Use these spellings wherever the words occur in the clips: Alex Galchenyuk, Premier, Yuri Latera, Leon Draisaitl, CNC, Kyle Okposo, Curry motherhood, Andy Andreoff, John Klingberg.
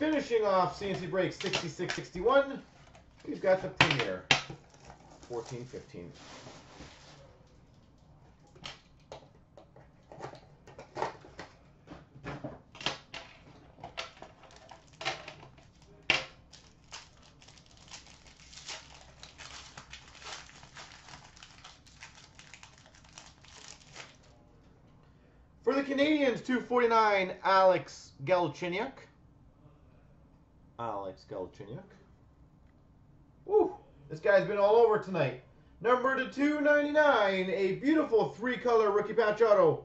Finishing off CNC break 66-61, we've got the Premier 14-15. For the Canadians, 249, Alex Galchenyuk. Woo! This guy's been all over tonight. Number to 299, a beautiful three-color rookie patch auto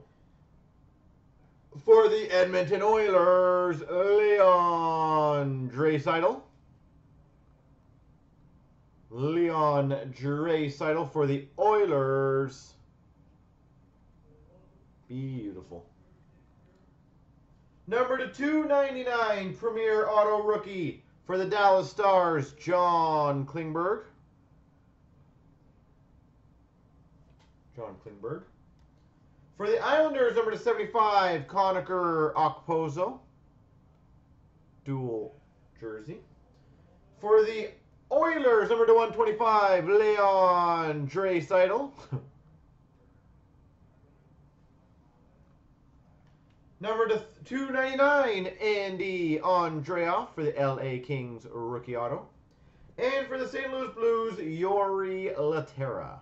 for the Edmonton Oilers, Leon Draisaitl for the Oilers. Beautiful. Number to 299, Premier Auto Rookie for the Dallas Stars, John Klingberg. For the Islanders, number to 75, Kyle Okposo. Dual jersey. For the Oilers, number to 125, Leon Draisaitl. Number to 299, Andy Andreoff for the LA Kings rookie auto. And for the St. Louis Blues, Yuri Latera.